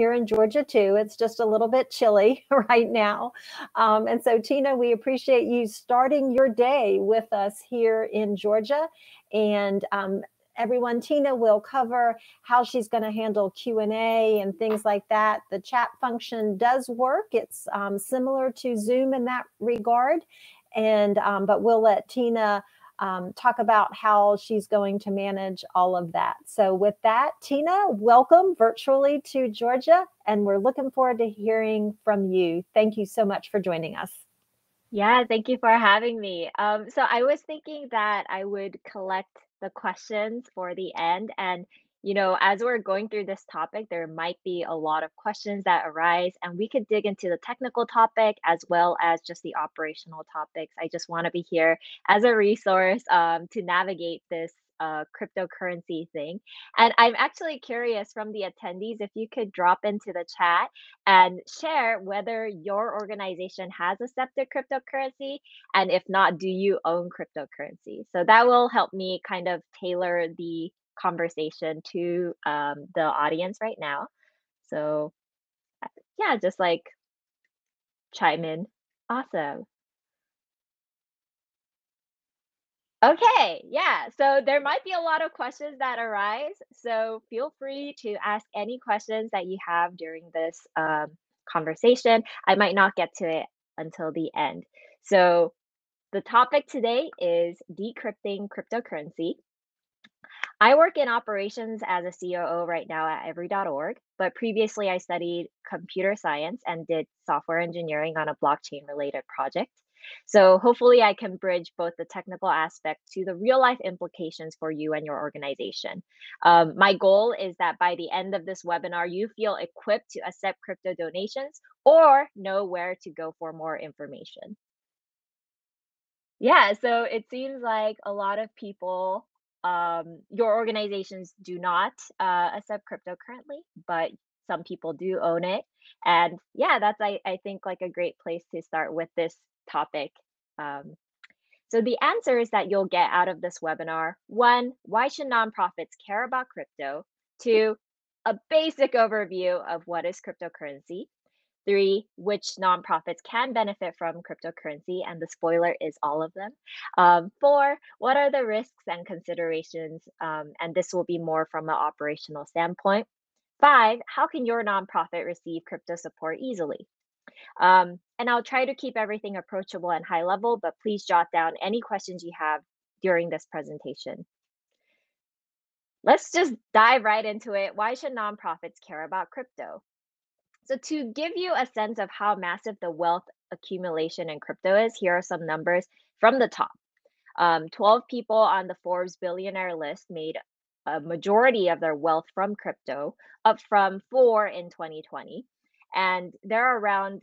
here in Georgia too. It's just a little bit chilly right now. And so Tina, we appreciate you starting your day with us here in Georgia. And everyone, Tina will cover how she's going to handle Q&A and things like that. The chat function does work. It's similar to Zoom in that regard. And but we'll let Tina talk about how she's going to manage all of that. So with that, Tina, welcome virtually to Georgia, and we're looking forward to hearing from you. Thank you so much for joining us. Yeah, thank you for having me. So I was thinking that I would collect the questions for the end. And, you know, as we're going through this topic, there might be a lot of questions that arise, and we could dig into the technical topic as well as just the operational topics. I just want to be here as a resource to navigate this cryptocurrency thing. And I'm actually curious from the attendees, if you could drop into the chat and share whether your organization has accepted cryptocurrency, and if not, do you own cryptocurrency? So that will help me kind of tailor the conversation to the audience right now. So yeah, just like chime in. Awesome. Okay, yeah, so there might be a lot of questions that arise, so feel free to ask any questions that you have during this conversation. I might not get to it until the end. So the topic today is decrypting cryptocurrency. I work in operations as a COO right now at every.org, but previously I studied computer science and did software engineering on a blockchain related project. So hopefully I can bridge both the technical aspect to the real life implications for you and your organization. My goal is that by the end of this webinar, you feel equipped to accept crypto donations or know where to go for more information. Yeah, so it seems like a lot of people, your organizations do not accept crypto currently, but some people do own it. And yeah, that's, I think, like a great place to start with this topic. So the answers that you'll get out of this webinar: 1, why should nonprofits care about crypto? 2, a basic overview of what is cryptocurrency. 3, which nonprofits can benefit from cryptocurrency, and the spoiler is all of them. 4, what are the risks and considerations? And this will be more from an operational standpoint. 5, how can your nonprofit receive crypto support easily? And I'll try to keep everything approachable and high level, but please jot down any questions you have during this presentation. Let's just dive right into it. Why should nonprofits care about crypto? So to give you a sense of how massive the wealth accumulation in crypto is, here are some numbers from the top. 12 people on the Forbes billionaire list made a majority of their wealth from crypto, up from 4 in 2020. And there are around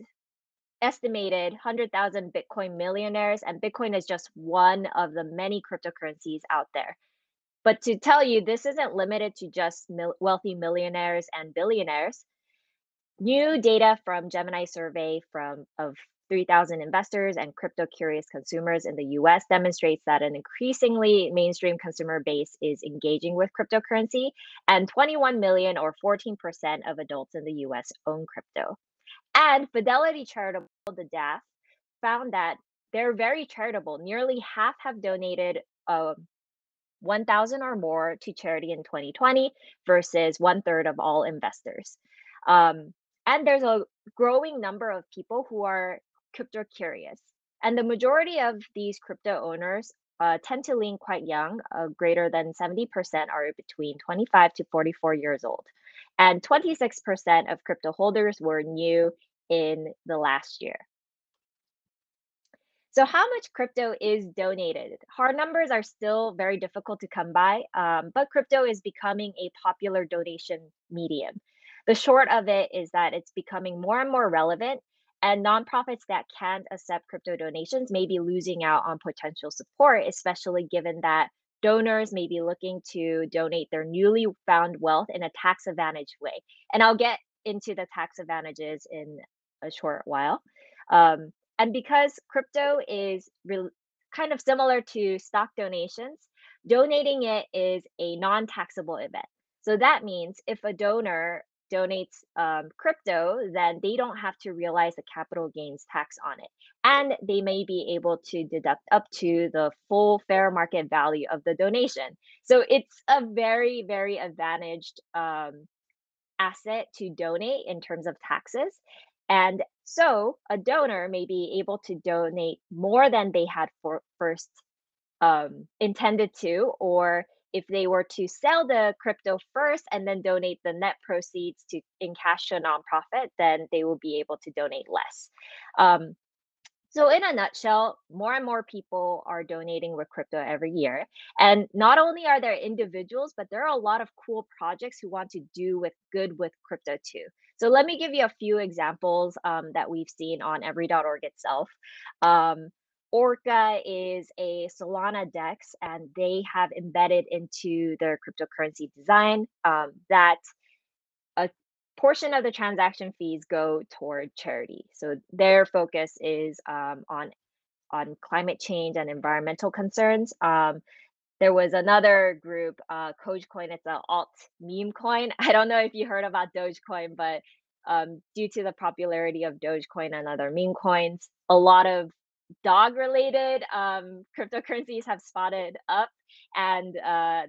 estimated 100,000 Bitcoin millionaires, and Bitcoin is just one of the many cryptocurrencies out there. But to tell you, this isn't limited to just wealthy millionaires and billionaires. New data from Gemini survey of 3,000 investors and crypto curious consumers in the US demonstrates that an increasingly mainstream consumer base is engaging with cryptocurrency, and 21 million or 14% of adults in the US own crypto. And Fidelity Charitable, the DAF, found that they're very charitable. Nearly half have donated $1,000 or more to charity in 2020 versus 1/3 of all investors. And there's a growing number of people who are crypto curious. And the majority of these crypto owners tend to lean quite young. Greater than 70% are between 25 to 44 years old. And 26% of crypto holders were new in the last year. So how much crypto is donated? Hard numbers are still very difficult to come by, but crypto is becoming a popular donation medium. The short of it is that it's becoming more and more relevant, and nonprofits that can't accept crypto donations may be losing out on potential support, especially given that donors may be looking to donate their newly found wealth in a tax-advantaged way. And I'll get into the tax advantages in a short while. And because crypto is kind of similar to stock donations, donating it is a non-taxable event. So that means if a donor donates crypto, then they don't have to realize the capital gains tax on it. And they may be able to deduct up to the full fair market value of the donation. So it's a very, very advantaged asset to donate in terms of taxes. And so a donor may be able to donate more than they had first intended to, or if they were to sell the crypto first and then donate the net proceeds to in cash to a nonprofit, then they will be able to donate less. So in a nutshell, more and more people are donating with crypto every year. And not only are there individuals, but there are a lot of cool projects who want to do with good with crypto too. So let me give you a few examples that we've seen on every.org itself. Orca is a Solana DEX, and they have embedded into their cryptocurrency design that a portion of the transaction fees go toward charity. So their focus is on climate change and environmental concerns. There was another group, Cogecoin. It's an alt meme coin. I don't know if you heard about Dogecoin, but due to the popularity of Dogecoin and other meme coins, a lot of dog-related cryptocurrencies have spotted up, and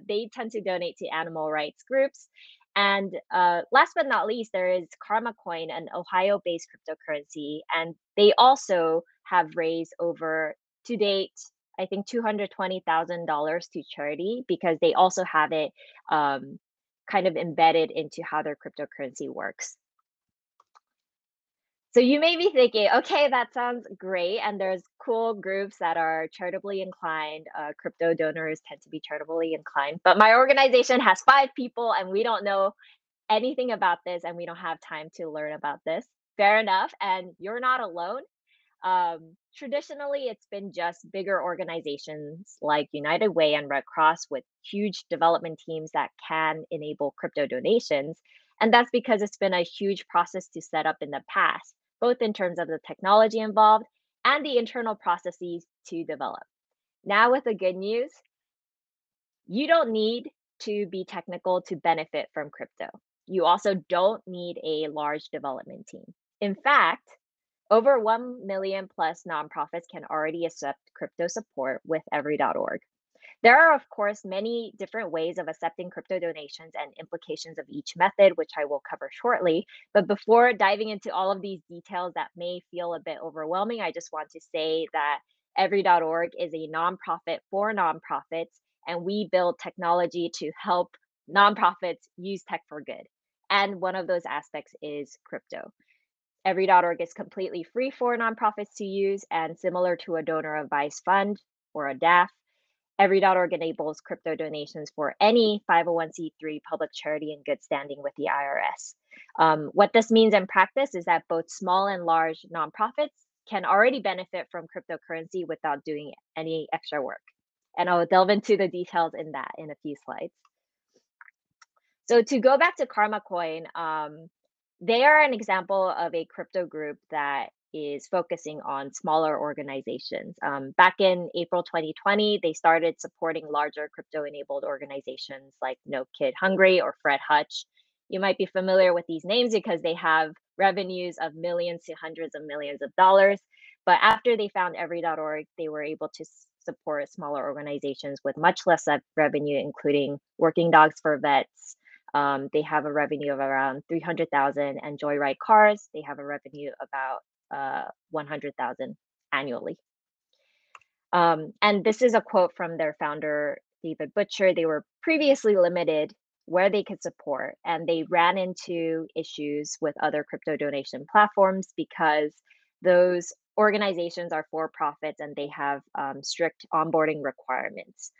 they tend to donate to animal rights groups. And last but not least, there is KarmaCoin, an Ohio-based cryptocurrency, and they also have raised over, to date, I think $220,000 to charity, because they also have it kind of embedded into how their cryptocurrency works. So you may be thinking, okay, that sounds great. And there's cool groups that are charitably inclined. Crypto donors tend to be charitably inclined. But my organization has 5 people and we don't know anything about this and we don't have time to learn about this. Fair enough. And you're not alone. Traditionally, it's been just bigger organizations like United Way and Red Cross with huge development teams that can enable crypto donations. And that's because it's been a huge process to set up in the past, both in terms of the technology involved and the internal processes to develop. Now with the good news, you don't need to be technical to benefit from crypto. You also don't need a large development team. In fact, over 1 million plus nonprofits can already accept crypto support with every.org. There are, of course, many different ways of accepting crypto donations and implications of each method, which I will cover shortly. But before diving into all of these details that may feel a bit overwhelming, I just want to say that every.org is a nonprofit for nonprofits, and we build technology to help nonprofits use tech for good. And one of those aspects is crypto. Every.org is completely free for nonprofits to use, and similar to a donor advised fund or a DAF, every.org enables crypto donations for any 501(c)(3) public charity in good standing with the IRS. What this means in practice is that both small and large nonprofits can already benefit from cryptocurrency without doing any extra work. And I'll delve into the details in that in a few slides. So to go back to KarmaCoin, they are an example of a crypto group that is focusing on smaller organizations. Back in April 2020, they started supporting larger crypto-enabled organizations like No Kid Hungry or Fred Hutch. You might be familiar with these names because they have revenues of millions to hundreds of millions of dollars. But after they found every.org, they were able to support smaller organizations with much less revenue, including Working Dogs for Vets. They have a revenue of around 300,000, and Joyride Cars, they have a revenue about 100,000 annually. And this is a quote from their founder, David Butcher. They were previously limited where they could support, and they ran into issues with other crypto donation platforms because those organizations are for profits and they have strict onboarding requirements.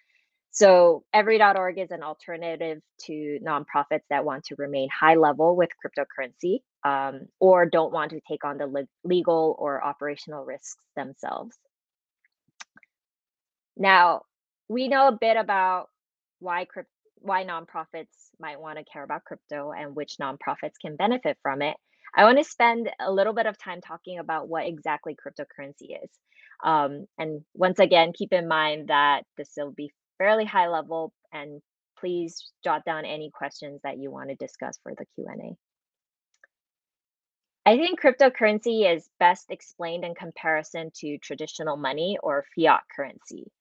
So every.org is an alternative to nonprofits that want to remain high level with cryptocurrency or don't want to take on the legal or operational risks themselves. Now, we know a bit about why nonprofits might want to care about crypto and which nonprofits can benefit from it. I want to spend a little bit of time talking about what exactly cryptocurrency is. And once again, keep in mind that this will be fairly high level, and please jot down any questions that you want to discuss for the Q&A. I think cryptocurrency is best explained in comparison to traditional money or fiat currency.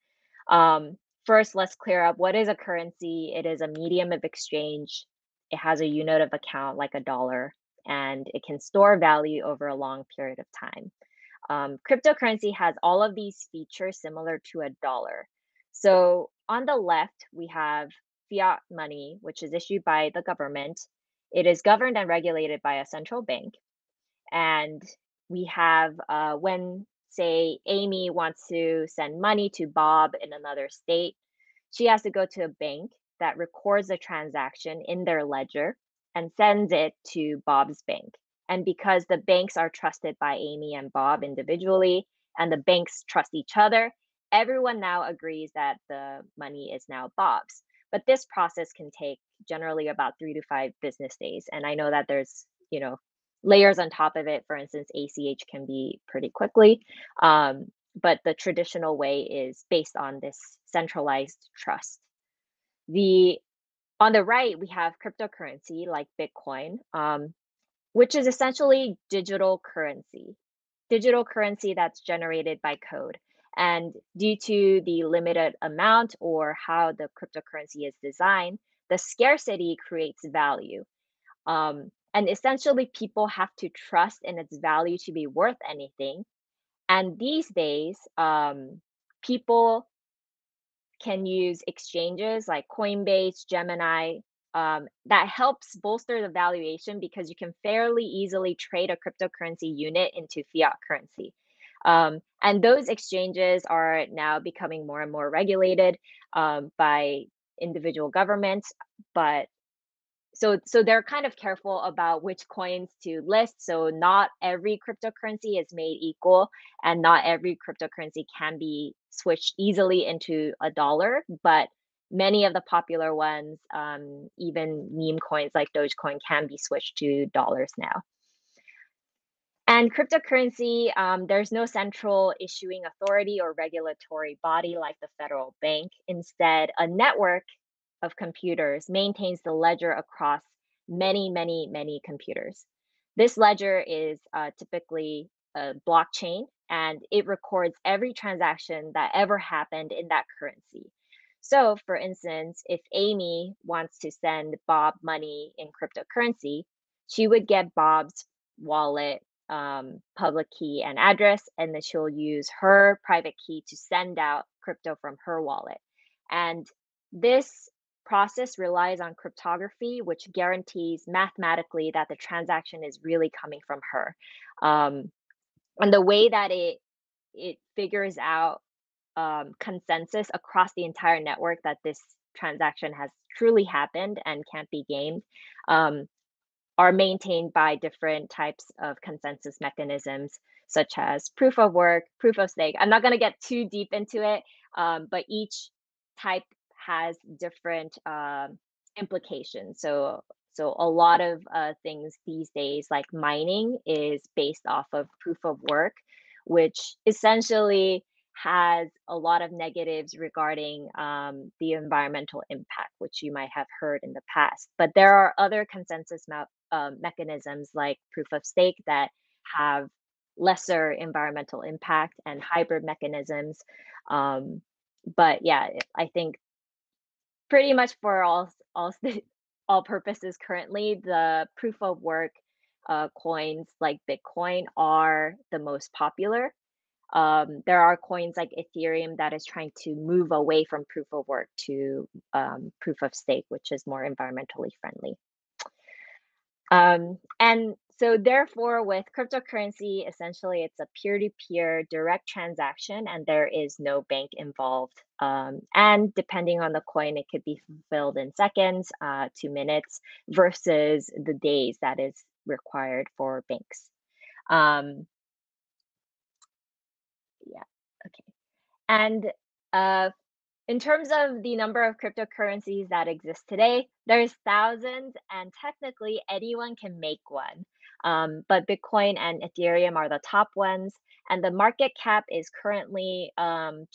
First, let's clear up what is a currency. It is a medium of exchange. It has a unit of account like a dollar, and it can store value over a long period of time. Cryptocurrency has all of these features similar to a dollar. So on the left, we have fiat money, which is issued by the government. It is governed and regulated by a central bank. And we have when, say, Amy wants to send money to Bob in another state, she has to go to a bank that records the transaction in their ledger and sends it to Bob's bank. And because the banks are trusted by Amy and Bob individually, and the banks trust each other, everyone now agrees that the money is now Bob's. But this process can take generally about 3 to 5 business days. And I know that there's, you know, layers on top of it. For instance, ACH can be pretty quickly. But the traditional way is based on this centralized trust. On the right, we have cryptocurrency like Bitcoin, which is essentially digital currency that's generated by code. And due to the limited amount or how the cryptocurrency is designed, the scarcity creates value. And essentially, people have to trust in its value to be worth anything. And these days, people can use exchanges like Coinbase, Gemini, that helps bolster the valuation because you can fairly easily trade a cryptocurrency unit into fiat currency. And those exchanges are now becoming more and more regulated by individual governments. But so they're kind of careful about which coins to list. So not every cryptocurrency is made equal, and not every cryptocurrency can be switched easily into a dollar. But many of the popular ones, even meme coins like Dogecoin, can be switched to dollars now. And cryptocurrency, there's no central issuing authority or regulatory body like the federal bank. Instead, a network of computers maintains the ledger across many, many, many computers. This ledger is typically a blockchain, and it records every transaction that ever happened in that currency. So for instance, if Amy wants to send Bob money in cryptocurrency, she would get Bob's wallet, public key and address, and then she'll use her private key to send out crypto from her wallet. And this process relies on cryptography, which guarantees mathematically that the transaction is really coming from her. And the way that it figures out consensus across the entire network that this transaction has truly happened and can't be gamed, are maintained by different types of consensus mechanisms, such as proof of work, proof of stake. I'm not going to get too deep into it, but each type has different implications. So a lot of things these days, like mining, is based off of proof of work, which essentially has a lot of negatives regarding the environmental impact, which you might have heard in the past. But there are other consensus mechanisms like proof of stake that have lesser environmental impact, and hybrid mechanisms. But yeah, I think pretty much for all purposes currently, the proof of work coins like Bitcoin are the most popular. There are coins like Ethereum that is trying to move away from proof of work to proof of stake, which is more environmentally friendly. And so therefore, with cryptocurrency, essentially, it's a peer-to-peer direct transaction, and there is no bank involved. And depending on the coin, it could be fulfilled in seconds, 2 minutes, versus the days that is required for banks. And in terms of the number of cryptocurrencies that exist today, there's thousands, and technically anyone can make one. But Bitcoin and Ethereum are the top ones. And the market cap is currently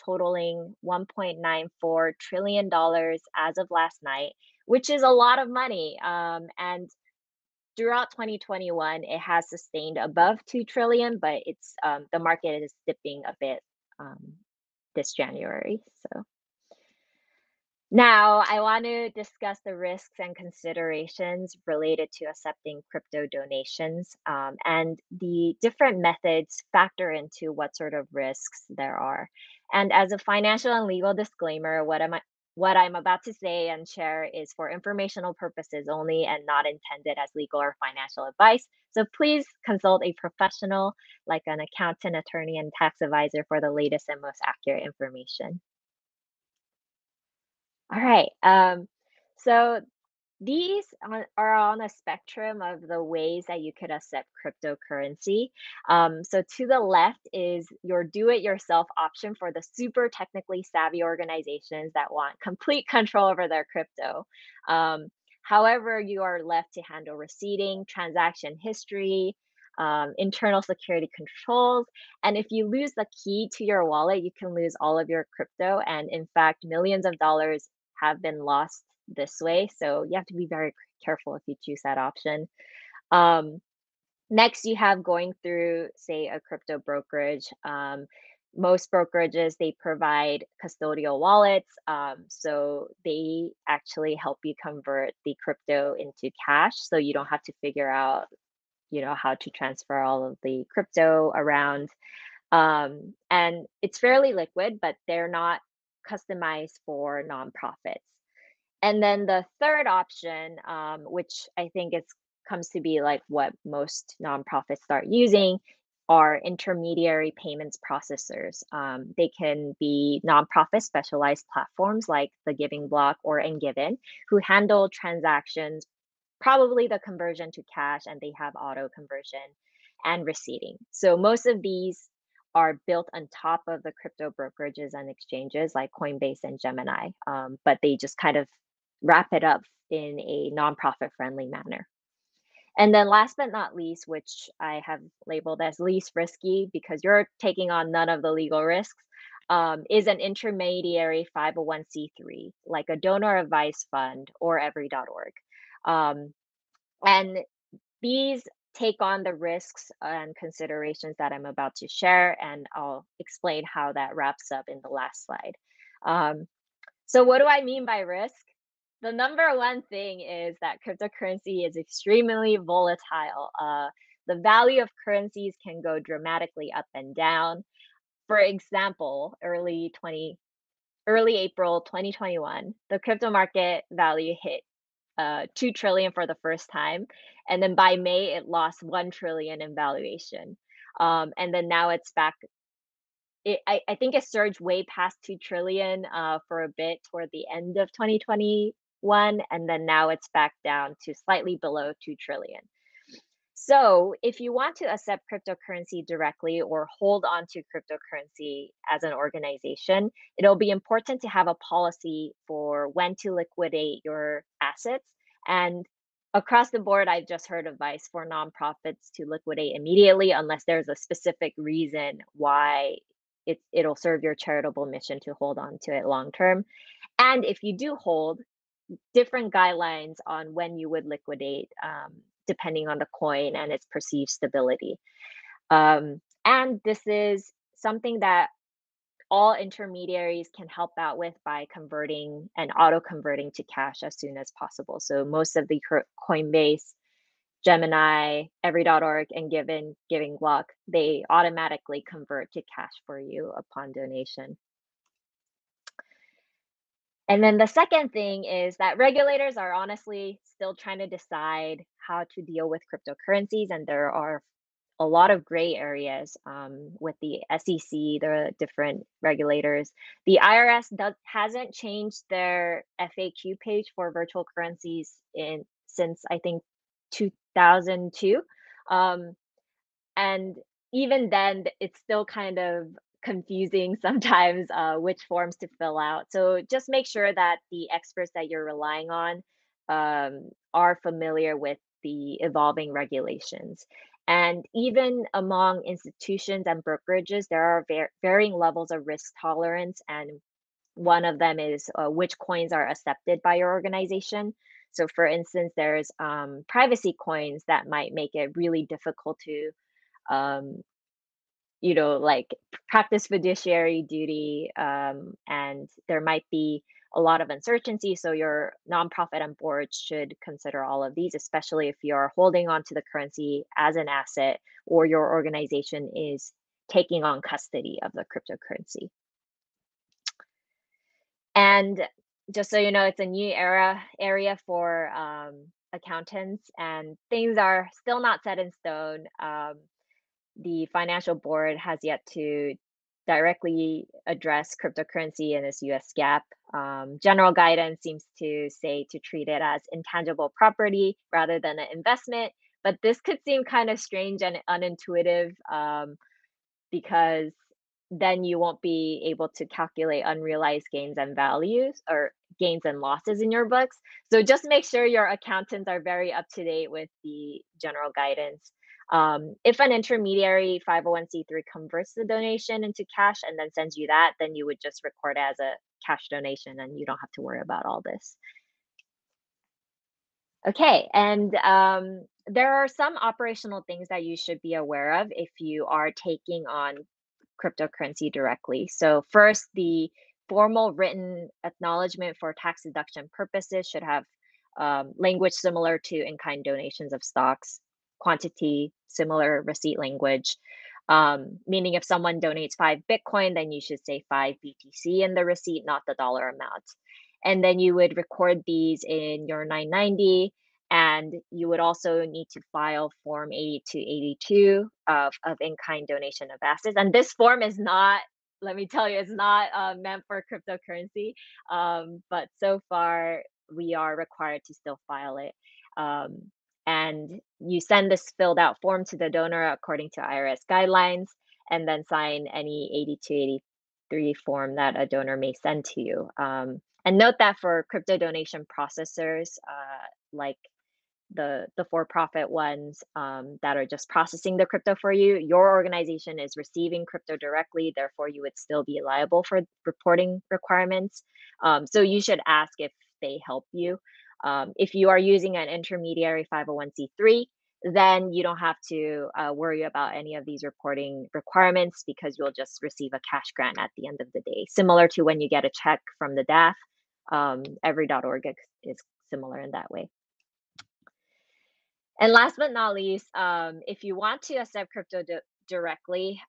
totaling $1.94 trillion as of last night, which is a lot of money. And throughout 2021, it has sustained above 2 trillion, but it's the market is dipping a bit this January. So now I want to discuss the risks and considerations related to accepting crypto donations, and the different methods factor into what sort of risks there are. And as a financial and legal disclaimer, what I'm about to say and share is for informational purposes only and not intended as legal or financial advice. So please consult a professional like an accountant, attorney, and tax advisor for the latest and most accurate information. All right. So these are on a spectrum of the ways that you could accept cryptocurrency. So to the left is your do-it-yourself option for the super technically savvy organizations that want complete control over their crypto. However, you are left to handle receipting, transaction history, internal security controls. And if you lose the key to your wallet, you can lose all of your crypto. And in fact, millions of dollars have been lost this way. So you have to be very careful if you choose that option. Next, you have going through, say, a crypto brokerage. Most brokerages, they provide custodial wallets. So they actually help you convert the crypto into cash. So you don't have to figure out, you know, how to transfer all of the crypto around. And it's fairly liquid, but they're not customized for nonprofits. And then the third option, which I think comes to be like what most nonprofits start using, are intermediary payments processors. They can be nonprofit specialized platforms like the Giving Block or Engiven, who handle transactions, probably the conversion to cash, and they have auto conversion and receipting. So most of these are built on top of the crypto brokerages and exchanges like Coinbase and Gemini, but they just kind of wrap it up in a nonprofit friendly manner. And then last but not least, which I have labeled as least risky because you're taking on none of the legal risks, is an intermediary 501(c)(3), like a donor advised fund or every.org. And these take on the risks and considerations that I'm about to share, and I'll explain how that wraps up in the last slide. So what do I mean by risk? The number one thing is that cryptocurrency is extremely volatile. The value of currencies can go dramatically up and down. For example, early April 2021, the crypto market value hit 2 trillion for the first time, and then by May it lost 1 trillion in valuation, and then now it's back. I think it surged way past 2 trillion for a bit toward the end of 2021, and then now it's back down to slightly below 2 trillion. So if you want to accept cryptocurrency directly or hold on to cryptocurrency as an organization, it'll be important to have a policy for when to liquidate your assets. And across the board, I've just heard advice for nonprofits to liquidate immediately unless there's a specific reason why it'll serve your charitable mission to hold on to it long term. And if you do hold, different guidelines on when you would liquidate, depending on the coin and its perceived stability. And this is something that all intermediaries can help out with by converting and auto converting to cash as soon as possible. So most of the Coinbase, Gemini, every.org, and Giving Block, they automatically convert to cash for you upon donation. And then the second thing is that regulators are honestly still trying to decide how to deal with cryptocurrencies. And there are a lot of gray areas with the SEC, the different regulators. The IRS hasn't changed their FAQ page for virtual currencies since I think 2002. And even then, it's still kind of confusing sometimes which forms to fill out. So just make sure that the experts that you're relying on are familiar with the evolving regulations. And even among institutions and brokerages, there are varying levels of risk tolerance. And one of them is which coins are accepted by your organization. So for instance, there's privacy coins that might make it really difficult to, you know, like practice fiduciary duty, and there might be a lot of uncertainty. So your nonprofit and board should consider all of these, especially if you're holding onto the currency as an asset or your organization is taking on custody of the cryptocurrency. And just so you know, it's a new area for accountants, and things are still not set in stone. The financial board has yet to directly address cryptocurrency in this US GAAP. General guidance seems to say to treat it as intangible property rather than an investment, but this could seem kind of strange and unintuitive, because then you won't be able to calculate unrealized gains and values or gains and losses in your books. So just make sure your accountants are very up to date with the general guidance. If an intermediary 501(c)(3) converts the donation into cash and then sends you that, then you would just record it as a cash donation and you don't have to worry about all this. Okay, and there are some operational things that you should be aware of if you are taking on cryptocurrency directly. So first, the formal written acknowledgement for tax deduction purposes should have language similar to in-kind donations of stocks, quantity, similar receipt language, meaning if someone donates 5 Bitcoin, then you should say 5 BTC in the receipt, not the dollar amount. And then you would record these in your 990, and you would also need to file Form 8282 of in-kind donation of assets. And this form is not, let me tell you, it's not meant for cryptocurrency, but so far we are required to still file it. And you send this filled out form to the donor according to IRS guidelines, and then sign any 8283 form that a donor may send to you. And note that for crypto donation processors, like the for-profit ones that are just processing the crypto for you, your organization is receiving crypto directly, therefore you would still be liable for reporting requirements. So you should ask if they help you. If you are using an intermediary 501(c)(3), then you don't have to worry about any of these reporting requirements because you'll just receive a cash grant at the end of the day, similar to when you get a check from the DAF. Every.org is similar in that way. And last but not least, if you want to accept crypto directly,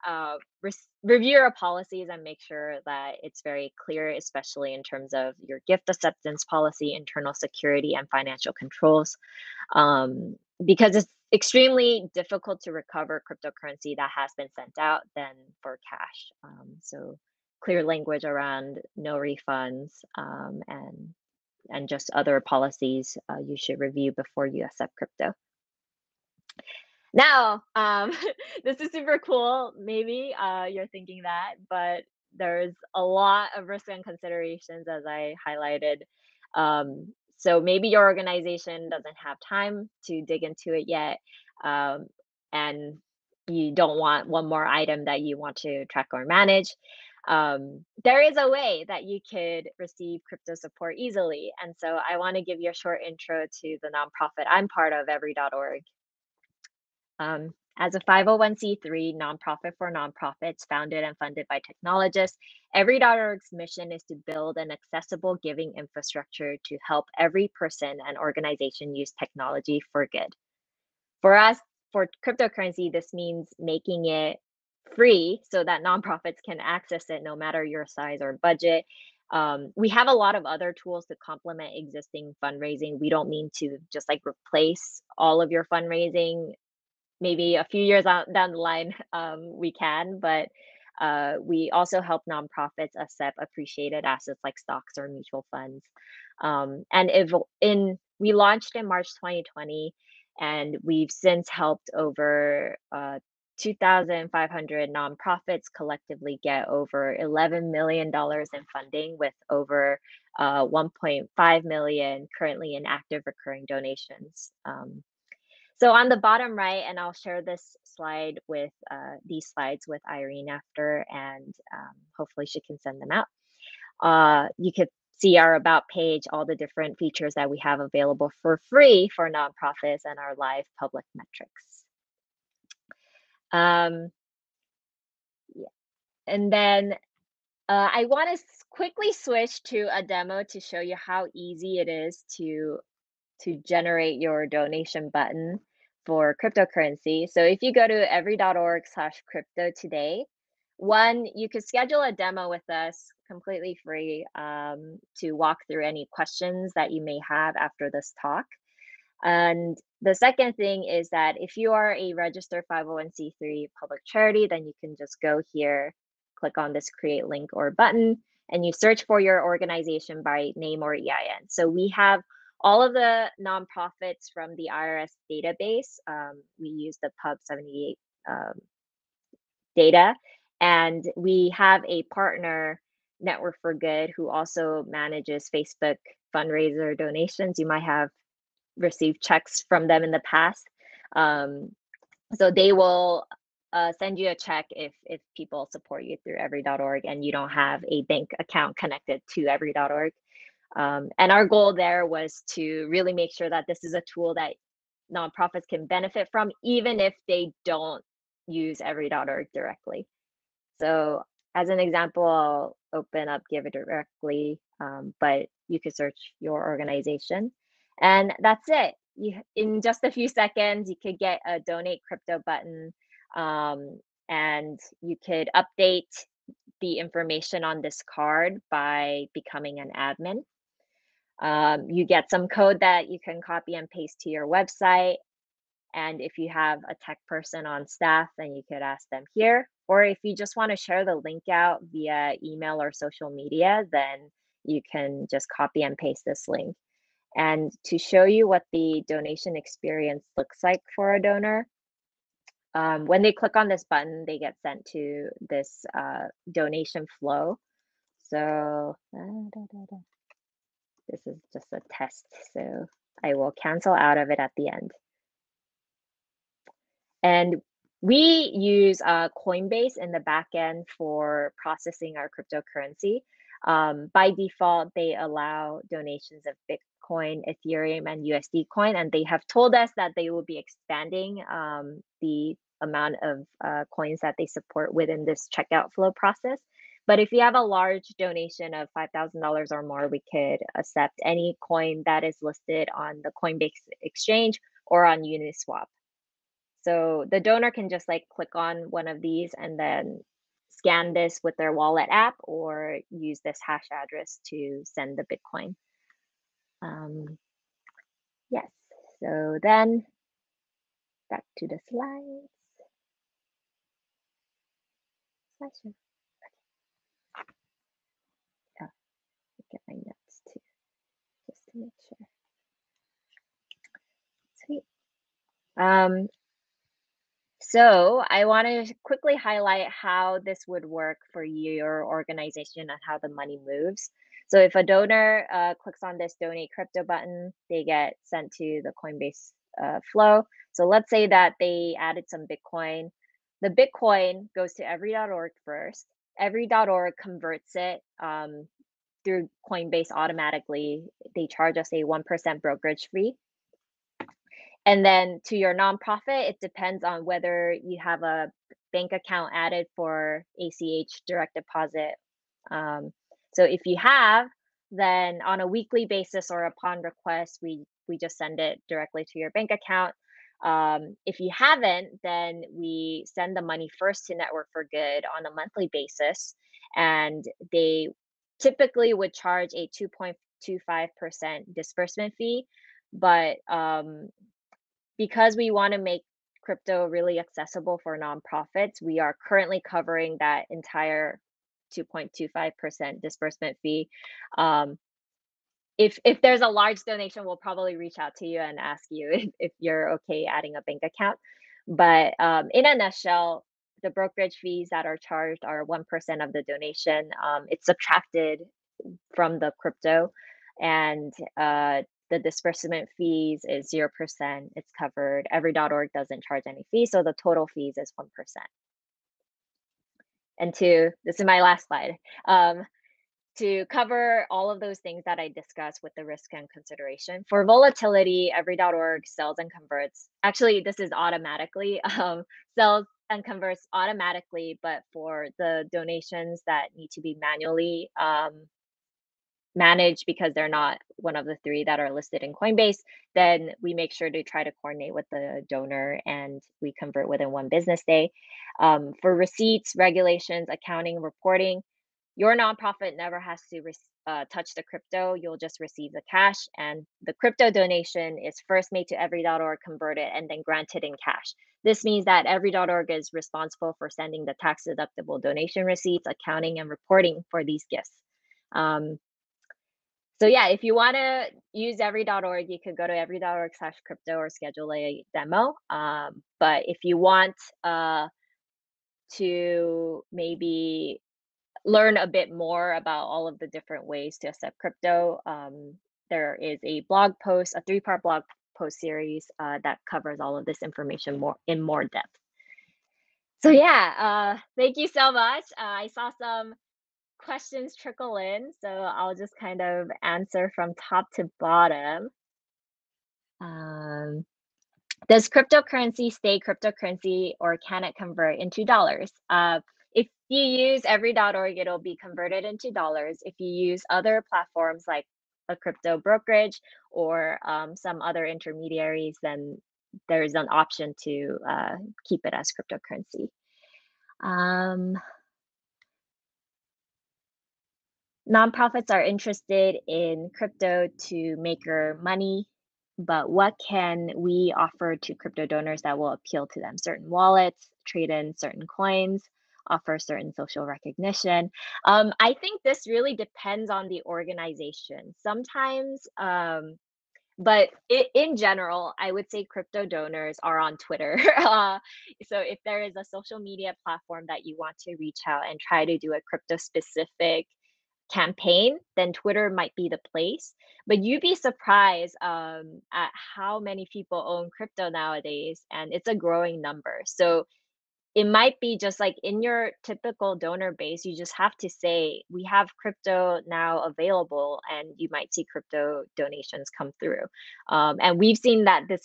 review your policies and make sure that it's very clear, especially in terms of your gift acceptance policy, internal security, and financial controls, because it's extremely difficult to recover cryptocurrency that has been sent out than for cash. So clear language around no refunds and just other policies you should review before you accept crypto. Now, this is super cool. Maybe you're thinking that, but there's a lot of risks and considerations as I highlighted. So maybe your organization doesn't have time to dig into it yet. And you don't want one more item that you want to track or manage. There is a way that you could receive crypto support easily. And so I want to give you a short intro to the nonprofit I'm part of, every.org. As a 501(c)(3) nonprofit for nonprofits founded and funded by technologists, every.org's mission is to build an accessible giving infrastructure to help every person and organization use technology for good. For us, for cryptocurrency, this means making it free so that nonprofits can access it no matter your size or budget. We have a lot of other tools to complement existing fundraising. We don't mean to just like replace all of your fundraising. Maybe a few years down the line, we can, but we also help nonprofits accept appreciated assets like stocks or mutual funds. And we launched in March 2020, and we've since helped over 2,500 nonprofits collectively get over $11 million in funding, with over 1.5 million currently in active recurring donations. So on the bottom right, and I'll share this slide with these slides with Irene after, and hopefully she can send them out. You could see our About page, all the different features that we have available for free for nonprofits and our live public metrics. Yeah. And then I want to quickly switch to a demo to show you how easy it is to generate your donation button for cryptocurrency. So if you go to every.org/crypto today, one, you could schedule a demo with us completely free to walk through any questions that you may have after this talk. And the second thing is that if you are a registered 501(c)(3) public charity, then you can just go here, click on this create link or button, and you search for your organization by name or EIN. So we have all of the nonprofits from the IRS database. We use the Pub 78 data, and we have a partner, Network for Good, who also manages Facebook fundraiser donations. You might have received checks from them in the past. So they will send you a check if people support you through every.org and you don't have a bank account connected to every.org. And our goal there was to really make sure that this is a tool that nonprofits can benefit from, even if they don't use every.org directly. So as an example, I'll open up Give It Directly, but you could search your organization. And that's it. In just a few seconds, you could get a donate crypto button, and you could update the information on this card by becoming an admin. You get some code that you can copy and paste to your website. And if you have a tech person on staff, then you could ask them here. Or if you just want to share the link out via email or social media, then you can just copy and paste this link. And to show you what the donation experience looks like for a donor, when they click on this button, they get sent to this donation flow. So this is just a test, so I will cancel out of it at the end. And we use Coinbase in the back end for processing our cryptocurrency. By default, they allow donations of Bitcoin, Ethereum, and USD Coin, and they have told us that they will be expanding the amount of coins that they support within this checkout flow process. But if you have a large donation of $5,000 or more, we could accept any coin that is listed on the Coinbase exchange or on Uniswap. So the donor can just like click on one of these and then scan this with their wallet app or use this hash address to send the Bitcoin. Yes, so then back to the slides. Oh, get my notes too, just to make sure. Sweet. So I want to quickly highlight how this would work for your organization and how the money moves. So if a donor clicks on this donate crypto button, they get sent to the Coinbase flow. So let's say that they added some Bitcoin. The Bitcoin goes to every.org first. Every.org converts it through Coinbase automatically. They charge us a 1% brokerage fee. And then to your nonprofit, it depends on whether you have a bank account added for ACH direct deposit. So if you have, then on a weekly basis or upon request, we just send it directly to your bank account. If you haven't, then we send the money first to Network for Good on a monthly basis. And they typically would charge a 2.25% disbursement fee. But because we want to make crypto really accessible for nonprofits, we are currently covering that entire 2.25% disbursement fee. If there's a large donation, we'll probably reach out to you and ask you if you're okay adding a bank account. But in a nutshell, the brokerage fees that are charged are 1% of the donation. It's subtracted from the crypto, and the disbursement fees is 0%. It's covered. Every.org doesn't charge any fees, so the total fees is 1%. And two, this is my last slide. to cover all of those things that I discussed with the risk and consideration. For volatility, every.org sells and converts. Actually, this is automatically sells and converts automatically, but for the donations that need to be manually managed because they're not one of the three that are listed in Coinbase, then we make sure to try to coordinate with the donor and we convert within one business day. For receipts, regulations, accounting, reporting, your nonprofit never has to touch the crypto. You'll just receive the cash, and the crypto donation is first made to every.org, converted, and then granted in cash. This means that every.org is responsible for sending the tax-deductible donation receipts, accounting, and reporting for these gifts. So yeah, if you want to use every.org, you could go to every.org/crypto or schedule a demo. But if you want to maybe learn a bit more about all of the different ways to accept crypto, there is a blog post, a three-part blog post series that covers all of this information in more depth. So yeah, thank you so much. I saw some questions trickle in, so I'll just kind of answer from top to bottom. Does cryptocurrency stay cryptocurrency, or can it convert into dollars? If you use every.org, it'll be converted into dollars. If you use other platforms like a crypto brokerage or some other intermediaries, then there's an option to keep it as cryptocurrency. Nonprofits are interested in crypto to make your money, but what can we offer to crypto donors that will appeal to them? Certain wallets, trade in certain coins, offer certain social recognition. I think this really depends on the organization sometimes, but in general, I would say crypto donors are on Twitter. So if there is a social media platform that you want to reach out and try to do a crypto specific campaign, then Twitter might be the place. But you'd be surprised at how many people own crypto nowadays, and it's a growing number. So it might be just like in your typical donor base, you just have to say, we have crypto now available, and you might see crypto donations come through. And we've seen that this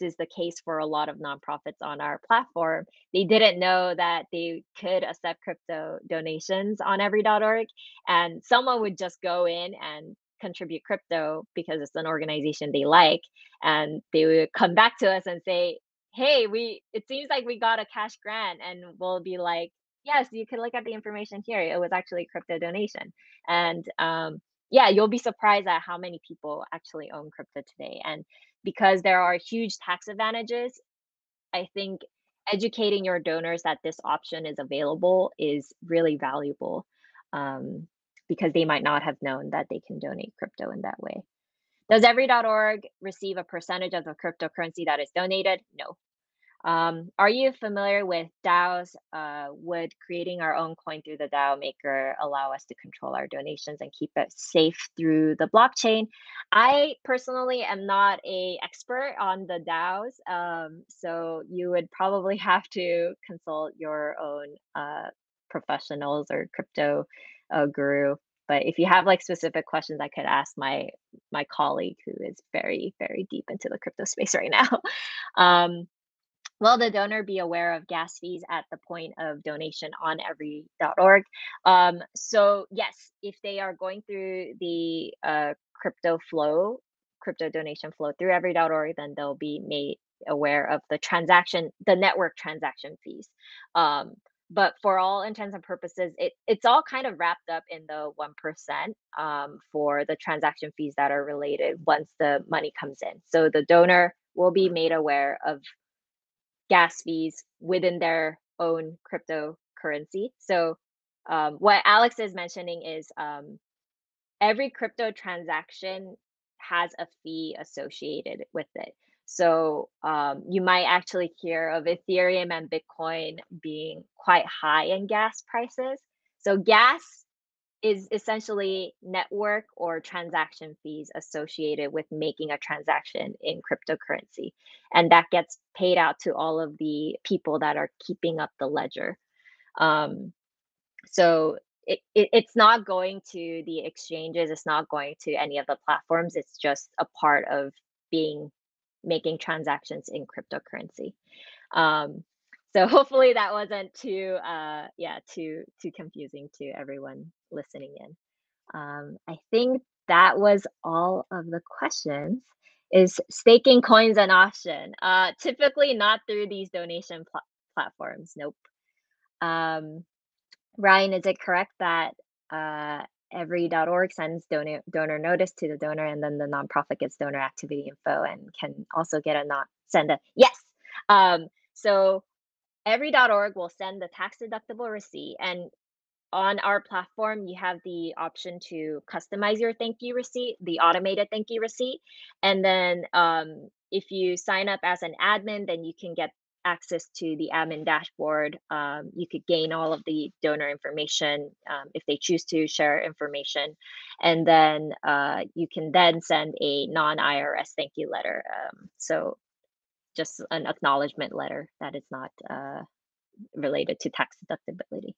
is the case for a lot of nonprofits on our platform. They didn't know that they could accept crypto donations on every.org, and someone would just go in and contribute crypto because it's an organization they like, and they would come back to us and say, hey, it seems like we got a cash grant, and we'll be like, yes, you can look at the information here. It was actually a crypto donation. And yeah, you'll be surprised at how many people actually own crypto today. And because there are huge tax advantages, I think educating your donors that this option is available is really valuable, because they might not have known that they can donate crypto in that way. Does every.org receive a percentage of the cryptocurrency that is donated? No. Are you familiar with DAOs? Would creating our own coin through the DAO maker allow us to control our donations and keep it safe through the blockchain? I personally am not an expert on the DAOs, so you would probably have to consult your own professionals or crypto guru. But if you have like specific questions, I could ask my colleague who is very, very deep into the crypto space right now. Will the donor be aware of gas fees at the point of donation on every.org? So yes, if they are going through the crypto donation flow through every.org, then they'll be made aware of the network transaction fees. But for all intents and purposes, it's all kind of wrapped up in the 1% for the transaction fees that are related once the money comes in. So the donor will be made aware of gas fees within their own cryptocurrency. So what Alex is mentioning is every crypto transaction has a fee associated with it. So you might actually hear of Ethereum and Bitcoin being quite high in gas prices. So gas is essentially network or transaction fees associated with making a transaction in cryptocurrency. And that gets paid out to all of the people that are keeping up the ledger. So it's not going to the exchanges. It's not going to any of the platforms. It's just a part of making transactions in cryptocurrency. So hopefully that wasn't too confusing to everyone listening in. I think that was all of the questions. Is staking coins an option? Typically not through these donation platforms. Nope. Ryan, is it correct that every.org sends donor notice to the donor, and then the nonprofit gets donor activity info and can also get yes. So every.org will send the tax deductible receipt, and on our platform, you have the option to customize your thank you receipt, the automated thank you receipt. And then if you sign up as an admin, then you can get access to the admin dashboard. You could gain all of the donor information if they choose to share information. And then you can then send a non-IRS thank you letter. So just an acknowledgement letter that is not related to tax deductibility.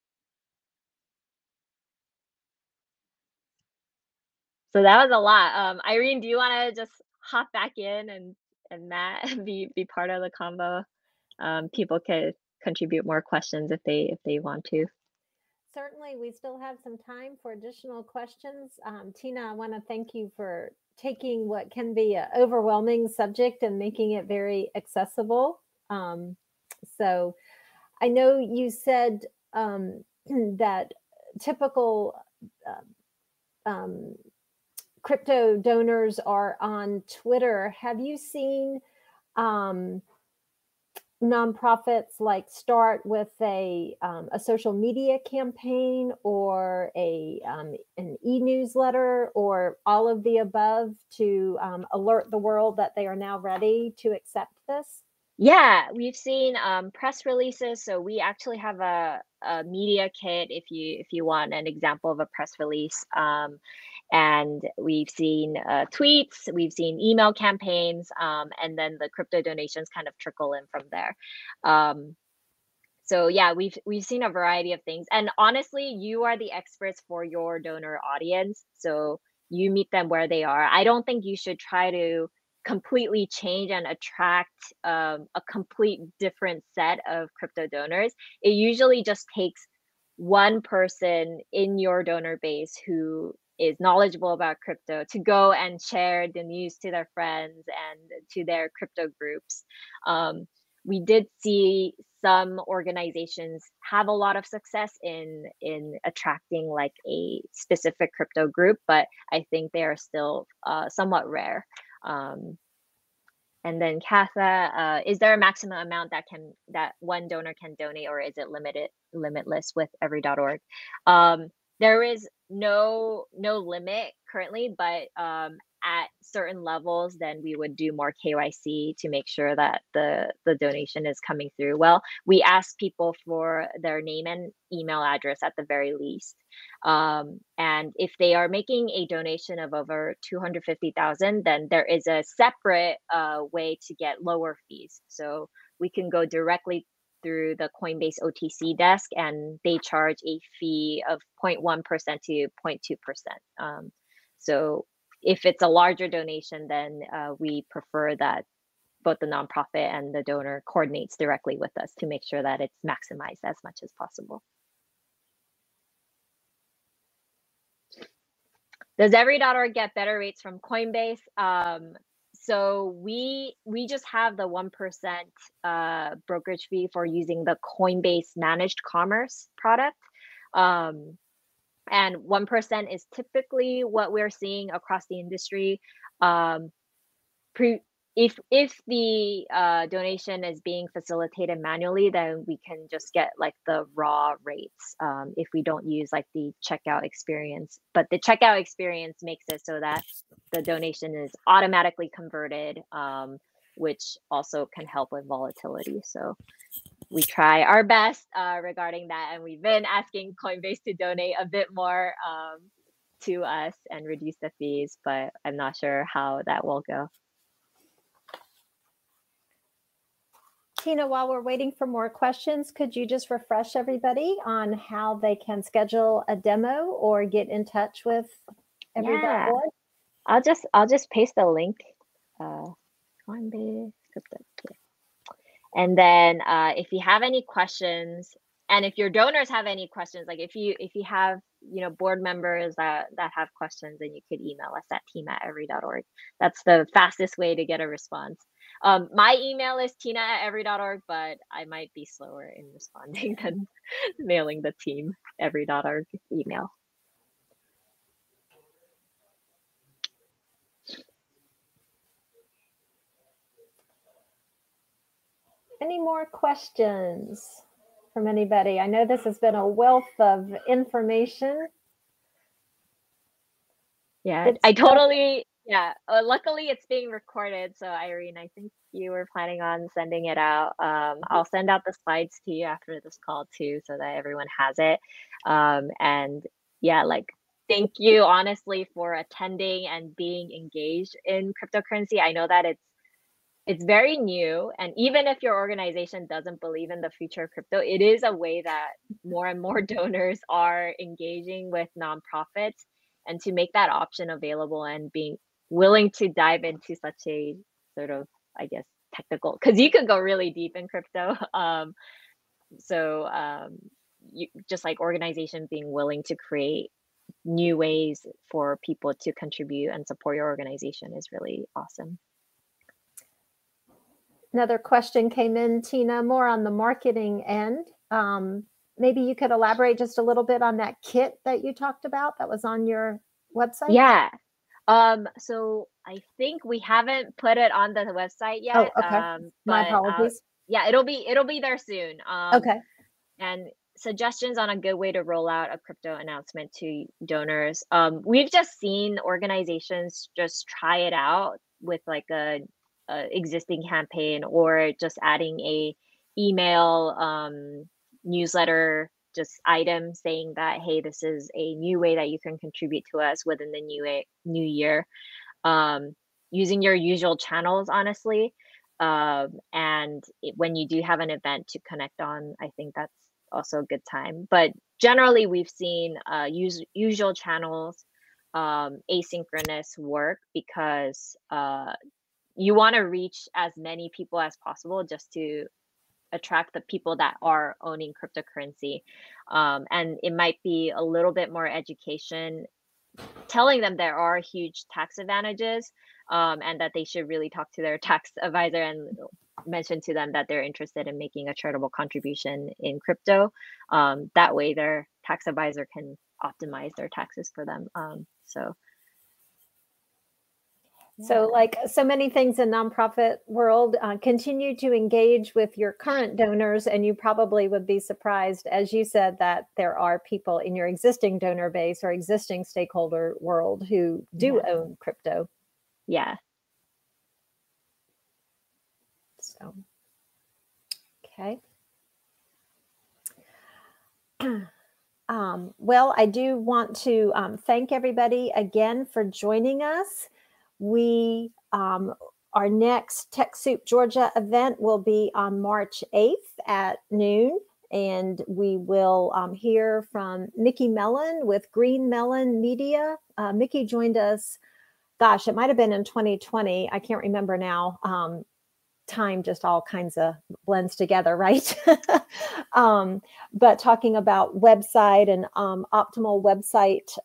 So that was a lot. Irene, do you want to just hop back in and Matt be part of the combo? People could contribute more questions if they want to. Certainly, we still have some time for additional questions. Tina, I want to thank you for taking what can be an overwhelming subject and making it very accessible. So I know you said that typical crypto donors are on Twitter. Have you seen nonprofits like start with a social media campaign or an e-newsletter or all of the above to alert the world that they are now ready to accept this? Yeah, we've seen press releases. So we actually have a media kit if you want an example of a press release. And we've seen tweets, we've seen email campaigns, and then the crypto donations kind of trickle in from there. So yeah, we've seen a variety of things. And honestly, you are the experts for your donor audience. So you meet them where they are. I don't think you should try to completely change and attract a complete different set of crypto donors. It usually just takes one person in your donor base who is knowledgeable about crypto to go and share the news to their friends and to their crypto groups. We did see some organizations have a lot of success in attracting like a specific crypto group, but I think they are still somewhat rare. And then Katha, is there a maximum amount that one donor can donate, or is it limitless with every.org? There is no limit currently, but at certain levels, then we would do more KYC to make sure that the donation is coming through. Well, we ask people for their name and email address at the very least. And if they are making a donation of over $250,000, then there is a separate way to get lower fees. So we can go directly through the Coinbase OTC desk, and they charge a fee of 0.1% to 0.2%. So if it's a larger donation, then we prefer that both the nonprofit and the donor coordinates directly with us to make sure that it's maximized as much as possible. Does every.org get better rates from Coinbase? So we just have the 1% brokerage fee for using the Coinbase Managed Commerce product. And 1% is typically what we're seeing across the industry. If the donation is being facilitated manually, then we can just get like the raw rates if we don't use like the checkout experience. But the checkout experience makes it so that the donation is automatically converted, which also can help with volatility. So we try our best regarding that. And we've been asking Coinbase to donate a bit more to us and reduce the fees, but I'm not sure how that will go. Tina, while we're waiting for more questions, could you just refresh everybody on how they can schedule a demo or get in touch with every.org? Yeah. I'll just paste the link on the script. And then if you have any questions, and if your donors have any questions, like if you have, you know, board members that have questions, then you could email us at team@every.org. That's the fastest way to get a response. My email is tina@every.org, but I might be slower in responding than mailing the team@every.org email. Any more questions from anybody? I know this has been a wealth of information. Yeah, it's luckily it's being recorded. So Irene, I think you were planning on sending it out. I'll send out the slides to you after this call too, so that everyone has it. And yeah, like, thank you honestly for attending and being engaged in cryptocurrency. I know that it's very new. And even if your organization doesn't believe in the future of crypto, it is a way that more and more donors are engaging with nonprofits, and to make that option available and being willing to dive into such a sort of, I guess, technical, because you could go really deep in crypto. You, just like organizations being willing to create new ways for people to contribute and support your organization is really awesome. Another question came in, Tina, more on the marketing end. Maybe you could elaborate just a little bit on that kit that you talked about that was on your website. Yeah. So I think we haven't put it on the website yet. Oh, okay. My apologies. Yeah, it'll be there soon. Okay. And suggestions on a good way to roll out a crypto announcement to donors. We've just seen organizations just try it out with like a existing campaign, or just adding a email newsletter just item saying that, hey, this is a new way that you can contribute to us within the new year, using your usual channels, honestly. And when you do have an event to connect on, I think that's also a good time. But generally, we've seen usual channels, asynchronous work, because you want to reach as many people as possible just to attract the people that are owning cryptocurrency. And it might be a little bit more education, telling them there are huge tax advantages, and that they should really talk to their tax advisor and mention to them that they're interested in making a charitable contribution in crypto. That way their tax advisor can optimize their taxes for them. So like so many things in nonprofit world, continue to engage with your current donors, and you probably would be surprised, as you said, that there are people in your existing donor base or existing stakeholder world who do own crypto. Yeah. So, okay. Well, I do want to thank everybody again for joining us. We, our next TechSoup Georgia event will be on March 8th at noon, and we will hear from Mickey Mellon with Green Mellon Media. Mickey joined us, gosh, it might have been in 2020. I can't remember now. Time just all kinds of blends together, right? But talking about website and optimal website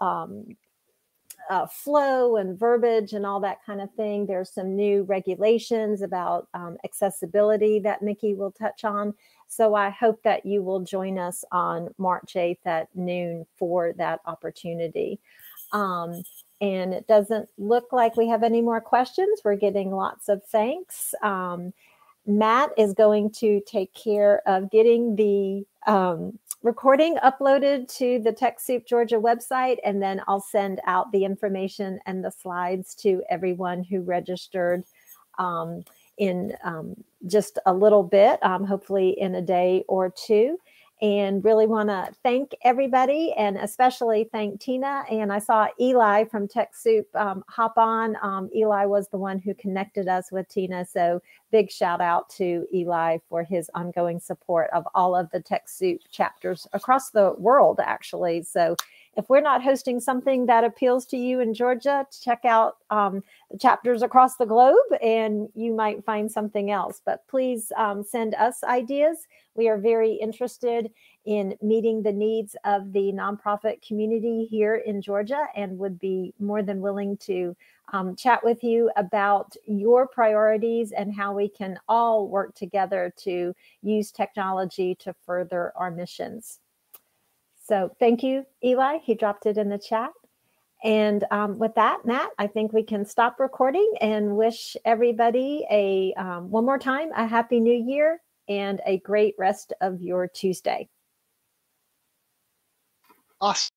flow and verbiage and all that kind of thing. There's some new regulations about accessibility that Mickey will touch on. So I hope that you will join us on March 8th at noon for that opportunity. And it doesn't look like we have any more questions. We're getting lots of thanks. Matt is going to take care of getting the recording uploaded to the TechSoup Georgia website, and then I'll send out the information and the slides to everyone who registered in just a little bit, hopefully in a day or two. and really want to thank everybody, and especially thank Tina. And I saw Eli from TechSoup hop on. Eli was the one who connected us with Tina. So big shout out to Eli for his ongoing support of all of the TechSoup chapters across the world, actually. So if we're not hosting something that appeals to you in Georgia, check out the chapters across the globe and you might find something else. But please send us ideas. We are very interested in meeting the needs of the nonprofit community here in Georgia and would be more than willing to chat with you about your priorities and how we can all work together to use technology to further our missions. So thank you, Eli. He dropped it in the chat. And with that, Matt, I think we can stop recording and wish everybody a one more time, a happy new year and a great rest of your Tuesday. Awesome.